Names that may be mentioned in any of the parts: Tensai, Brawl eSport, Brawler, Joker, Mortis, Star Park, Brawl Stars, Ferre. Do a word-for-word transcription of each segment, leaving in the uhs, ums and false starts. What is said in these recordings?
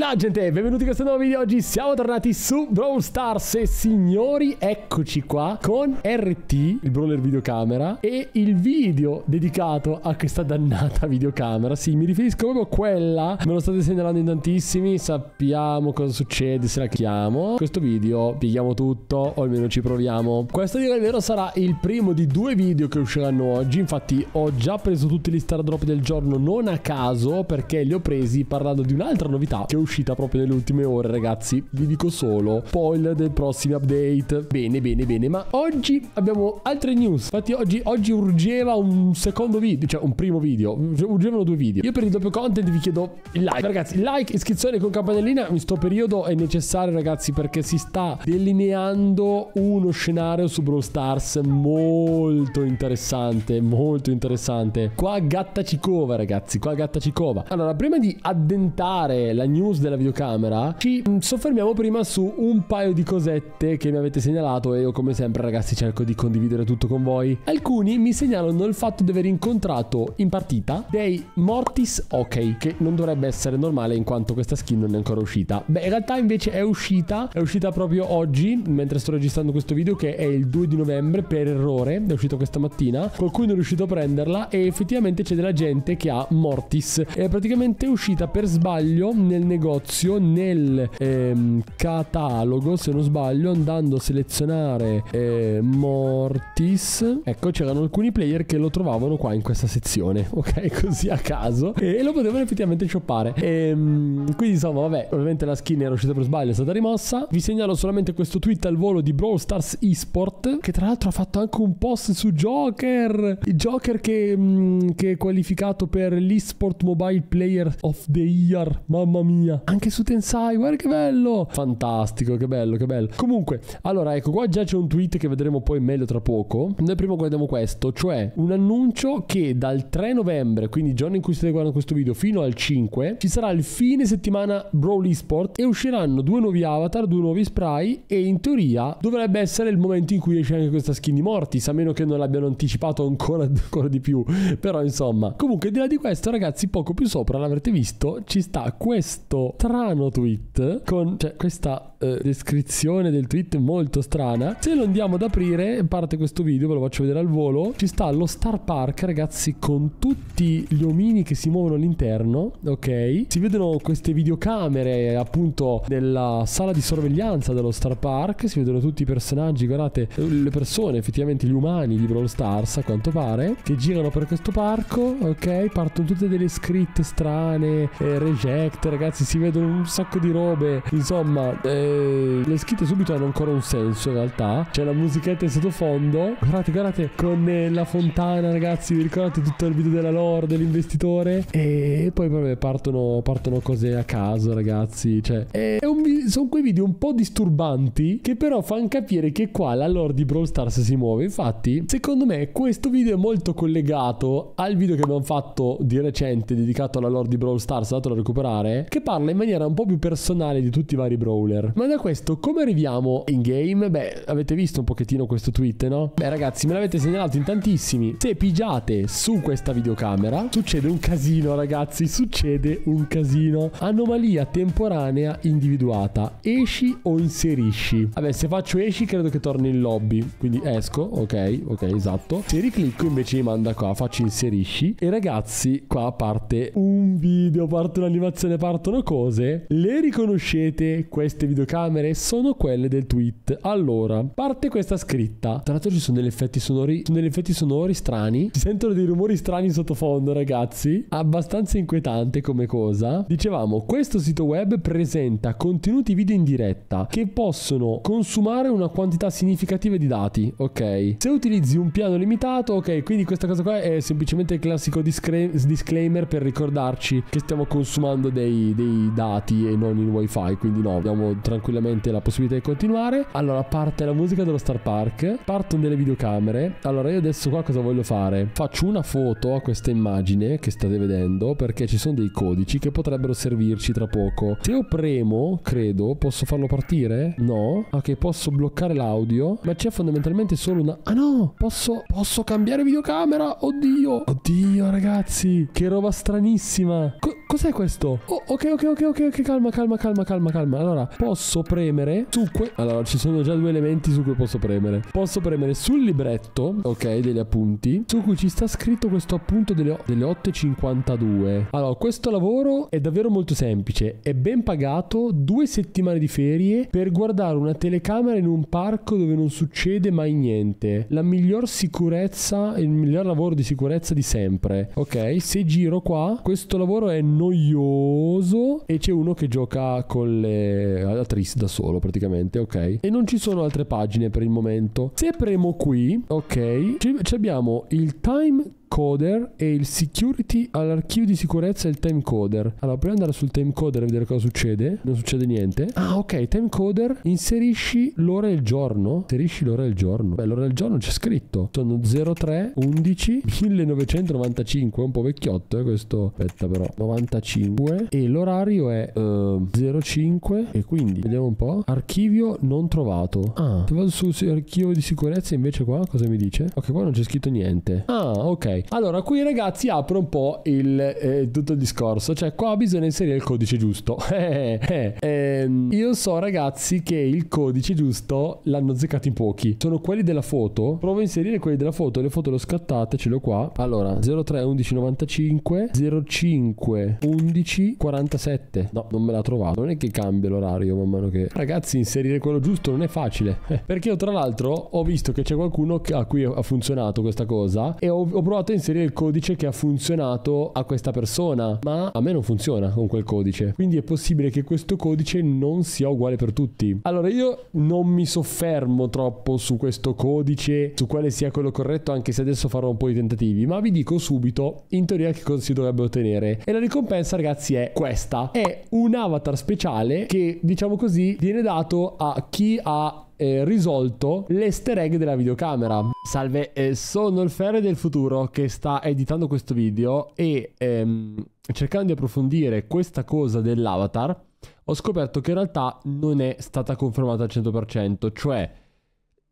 Ehi là gente, benvenuti in questo nuovo video. Oggi siamo tornati su Brawl Stars e signori, eccoci qua con R T, il brawler videocamera, e il video dedicato a questa dannata videocamera. Sì, mi riferisco proprio a quella, me lo state segnalando in tantissimi, sappiamo cosa succede se la chiamo. Questo video pieghiamo tutto, o almeno ci proviamo. Questo, direi vero, sarà il primo di due video che usciranno oggi. Infatti ho già preso tutti gli star drop del giorno, non a caso, perché li ho presi parlando di un'altra novità che è uscita proprio nelle ultime ore, ragazzi. Vi dico solo spoiler del prossimo update. Bene, bene, bene. Ma oggi abbiamo altre news. Infatti oggi, oggi urgeva un secondo video, cioè un primo video, urgevano due video. Io per il doppio content vi chiedo il like, ragazzi, like, iscrizione con campanellina. In sto periodo è necessario, ragazzi, perché si sta delineando uno scenario su Brawl Stars molto interessante, molto interessante. Qua gatta ci cova, ragazzi, qua gatta ci cova. Allora, prima di addentare la news della videocamera, ci soffermiamo prima su un paio di cosette che mi avete segnalato, e io come sempre, ragazzi, cerco di condividere tutto con voi. Alcuni mi segnalano il fatto di aver incontrato in partita dei Mortis, ok, che non dovrebbe essere normale in quanto questa skin non è ancora uscita. Beh, in realtà invece è uscita, è uscita proprio oggi mentre sto registrando questo video, che è il due di novembre, per errore è uscito questa mattina, qualcuno non è riuscito a prenderla, e effettivamente c'è della gente che ha Mortis. È praticamente uscita per sbaglio nel negozio, nel ehm, catalogo, se non sbaglio, andando a selezionare eh, Mortis. Ecco, c'erano alcuni player che lo trovavano qua in questa sezione, ok, così a caso, e lo potevano effettivamente shoppare. Ehm, quindi insomma, vabbè, ovviamente la skin era uscita per sbaglio, è stata rimossa. Vi segnalo solamente questo tweet al volo di Brawl Stars eSport, che tra l'altro ha fatto anche un post su Joker, il Joker che, mh, che è qualificato per l'eSport Mobile Player of the Year. Mamma mia, anche su Tensai, guarda che bello, fantastico, che bello, che bello. Comunque, allora, ecco qua già c'è un tweet che vedremo poi meglio tra poco. Noi prima guardiamo questo, cioè un annuncio che dal tre novembre, quindi giorno in cui state guardando questo video, fino al cinque ci sarà il fine settimana Brawl eSport, e usciranno due nuovi avatar, due nuovi spray, e in teoria dovrebbe essere il momento in cui esce anche questa skin di Mortis, a meno che non l'abbiano anticipato ancora, ancora di più. Però insomma, comunque, al di là di questo, ragazzi, poco più sopra, l'avrete visto, ci sta questo questo strano tweet con, cioè, questa eh, descrizione del tweet molto strana. Se lo andiamo ad aprire, parte questo video, ve lo faccio vedere al volo. Ci sta lo Star Park, ragazzi, con tutti gli omini che si muovono all'interno, ok, si vedono queste videocamere appunto della sala di sorveglianza dello Star Park, si vedono tutti i personaggi, guardate, le persone, effettivamente gli umani di Brawl Stars a quanto pare, che girano per questo parco, ok, partono tutte delle scritte strane, eh, reject, ragazzi, si vedono un sacco di robe, insomma, eh, le scritte subito hanno ancora un senso in realtà. C'è la musichetta in sottofondo, guardate, guardate, con eh, la fontana, ragazzi, vi ricordate tutto il video della lore dell'investitore? E poi vabbè, partono, partono cose a caso, ragazzi, cioè è un, sono quei video un po' disturbanti che però fanno capire che qua la lore di Brawl Stars si muove. Infatti secondo me questo video è molto collegato al video che abbiamo fatto di recente dedicato alla lore di Brawl Stars, andatelo a recuperare, che parla in maniera un po' più personale di tutti i vari brawler. Ma da questo come arriviamo in game? Beh, avete visto un pochettino questo tweet, no? Beh, ragazzi, me l'avete segnalato in tantissimi. Se pigiate su questa videocamera succede un casino, ragazzi, succede un casino. Anomalia temporanea individuata, esci o inserisci. Vabbè, se faccio esci credo che torni in lobby, quindi esco, ok, ok, esatto. Se riclicco invece mi manda qua, faccio inserisci, e ragazzi qua parte un video, parte un'animazione, partono cose. Le riconoscete queste videocamere? Sono quelle del tweet. Allora, parte questa scritta, tra l'altro ci sono degli effetti sonori, sono degli effetti sonori strani, si sentono dei rumori strani sottofondo, ragazzi, abbastanza inquietante come cosa. Dicevamo, questo sito web presenta contenuti video in diretta che possono consumare una quantità significativa di dati, ok, se utilizzi un piano limitato, ok. Quindi questa cosa qua è semplicemente il classico disclaimer per ricordarci che stiamo consumando dei dei dati e non il wifi, quindi no, abbiamo tranquillamente la possibilità di continuare. Allora, parte la musica dello Star Park, partono delle videocamere. Allora, io adesso qua cosa voglio fare? Faccio una foto a questa immagine che state vedendo, perché ci sono dei codici che potrebbero servirci tra poco. Se io premo, credo, posso farlo partire? No, ok, posso bloccare l'audio, ma c'è fondamentalmente solo una... ah no, posso, posso cambiare videocamera, oddio, oddio, ragazzi, che roba stranissima. Co Cos'è questo? Oh, ok, ok, ok, ok, ok, calma, calma, calma, calma, calma. Allora, posso premere su que... Allora, ci sono già due elementi su cui posso premere. Posso premere sul libretto, ok, degli appunti, su cui ci sta scritto questo appunto delle, delle otto e cinquantadue. Allora, questo lavoro è davvero molto semplice. È ben pagato, due settimane di ferie per guardare una telecamera in un parco dove non succede mai niente. La miglior sicurezza, il miglior lavoro di sicurezza di sempre. Ok, se giro qua, questo lavoro è noioso e c'è uno che gioca con le attrici da solo praticamente, ok? E non ci sono altre pagine per il momento. Se premo qui, ok, ci abbiamo il time coder e il security all'archivio di sicurezza e il time coder. Allora proviamo ad andare sul time coder e vedere cosa succede. Non succede niente. Ah, ok, time coder, inserisci l'ora e il giorno. Inserisci l'ora e il giorno. Beh, l'ora e il giorno c'è scritto. Sono zero tre undici millenovecentonovantacinque. È un po' vecchiotto, eh, questo. Aspetta però, novantacinque. E l'orario è uh, zero cinque. E quindi, vediamo un po'. Archivio non trovato. Ah, se vado su archivio di sicurezza invece qua, cosa mi dice? Ok, qua non c'è scritto niente. Ah, ok. Allora qui ragazzi apro un po' il, eh, tutto il discorso. Cioè qua bisogna inserire il codice giusto. eh, eh, ehm, Io so ragazzi che il codice giusto l'hanno zeccato in pochi. Sono quelli della foto. Provo a inserire quelli della foto. Le foto le ho scattate, ce le ho qua. Allora zero tre undici novantacinque zero cinque undici quarantasette. No, non me l'ha trovato. Non è che cambia l'orario man mano che... Ragazzi, inserire quello giusto non è facile. eh, Perché io tra l'altro ho visto che c'è qualcuno a cui ha funzionato questa cosa e ho, ho provato a inserire il codice che ha funzionato a questa persona, ma a me non funziona con quel codice, quindi è possibile che questo codice non sia uguale per tutti. Allora io non mi soffermo troppo su questo codice, su quale sia quello corretto, anche se adesso farò un po' di tentativi, ma vi dico subito in teoria che cosa si dovrebbe ottenere. E la ricompensa ragazzi è questa, è un avatar speciale che diciamo così viene dato a chi ha Eh, risolto l'easter egg della videocamera. Salve, eh, sono il Ferre del futuro che sta editando questo video e ehm, cercando di approfondire questa cosa dell'avatar ho scoperto che in realtà non è stata confermata al cento per cento, cioè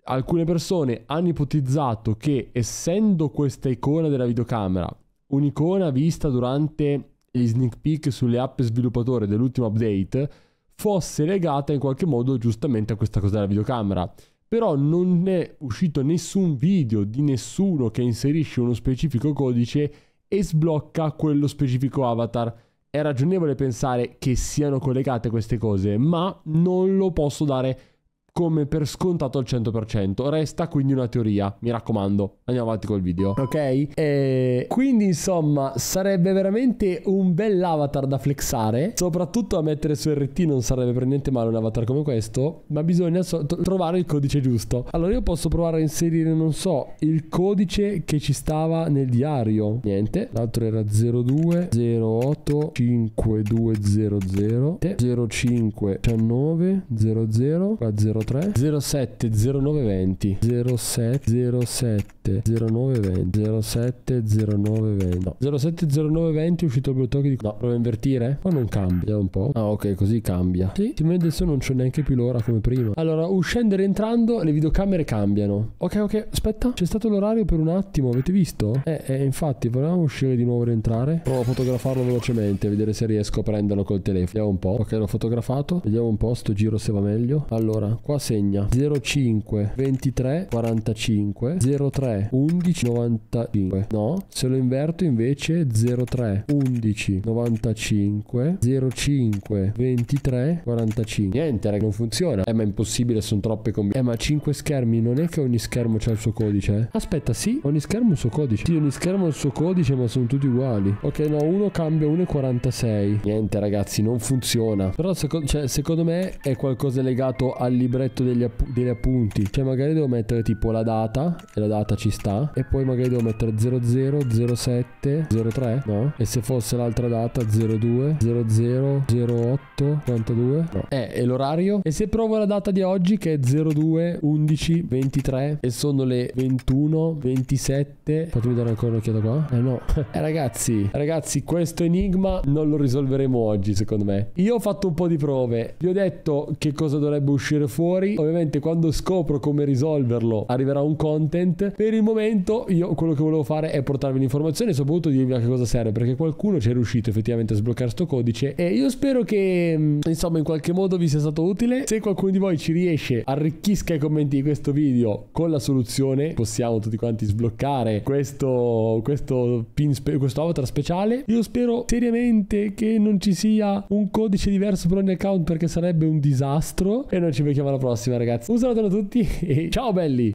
alcune persone hanno ipotizzato che essendo questa icona della videocamera un'icona vista durante gli sneak peek sulle app sviluppatore dell'ultimo update fosse legata in qualche modo giustamente a questa cosa della videocamera, però non è uscito nessun video di nessuno che inserisce uno specifico codice e sblocca quello specifico avatar. È ragionevole pensare che siano collegate queste cose, ma non lo posso dare come per scontato al cento per cento. Resta quindi una teoria, mi raccomando. Andiamo avanti col video. Ok, e quindi insomma sarebbe veramente un bel avatar da flexare, soprattutto a mettere su R T. Non sarebbe per niente male un avatar come questo, ma bisogna so trovare il codice giusto. Allora io posso provare a inserire, non so, il codice che ci stava nel diario. Niente, l'altro era zero due zero otto cinque due zero zero zero cinque diciannove zero zero zero zero tre zero sette zero nove venti zero sette zero sette zero nove venti zero sette zero nove venti no. zero sette zero nove venti è uscito il blocco di... No, provo a invertire? Poi non cambia un po'. Ah ok, così cambia. Sì, adesso non c'è neanche più l'ora come prima. Allora, uscendo e rientrando le videocamere cambiano. Ok, ok, aspetta, c'è stato l'orario per un attimo, avete visto? Eh, eh infatti, volevamo uscire di nuovo e rientrare. Provo a fotografarlo velocemente, a vedere se riesco a prenderlo col telefono. Vediamo un po'. Ok, l'ho fotografato. Vediamo un po' sto giro se va meglio. Allora, qua segna zero cinque ventitré quarantacinque zero tre undici novantacinque. No, se lo inverto invece zero tre undici novantacinque zero cinque ventitré quarantacinque. Niente raga, non funziona. Eh ma è impossibile, sono troppe combinazioni. Eh ma cinque schermi, non è che ogni schermo c'ha il suo codice, eh? Aspetta, sì, ogni schermo ha il suo codice. Sì, ogni schermo ha il suo codice, ma sono tutti uguali. Ok, no, uno cambia, uno è quarantasei. Niente ragazzi, non funziona. Però seco cioè, secondo me è qualcosa legato al libretto degli, app degli appunti. Cioè magari devo mettere tipo la data, e la data ci sta, e poi magari devo mettere zero zero zero sette zero tre. No, e se fosse l'altra data zero due zero zero zero otto quarantadue. No, eh, e l'orario? E se provo la data di oggi che è zero due undici ventitré e sono le ventuno ventisette. Fatemi dare ancora un'occhiata qua. Eh no. Eh ragazzi, ragazzi, questo enigma non lo risolveremo oggi secondo me. Io ho fatto un po' di prove, vi ho detto che cosa dovrebbe uscire fuori fuori. Ovviamente quando scopro come risolverlo arriverà un content. Per il momento io quello che volevo fare è portarvi l'informazione e soprattutto dirvi a che cosa serve, perché qualcuno ci è riuscito effettivamente a sbloccare sto codice e io spero che insomma in qualche modo vi sia stato utile. Se qualcuno di voi ci riesce, arricchisca i commenti di questo video con la soluzione, possiamo tutti quanti sbloccare questo questo pin spe, questo avatar speciale. Io spero seriamente che non ci sia un codice diverso per ogni account, perché sarebbe un disastro. E noi ci vediamo alla prossima, ragazzi. Un saluto a tutti e ciao belli.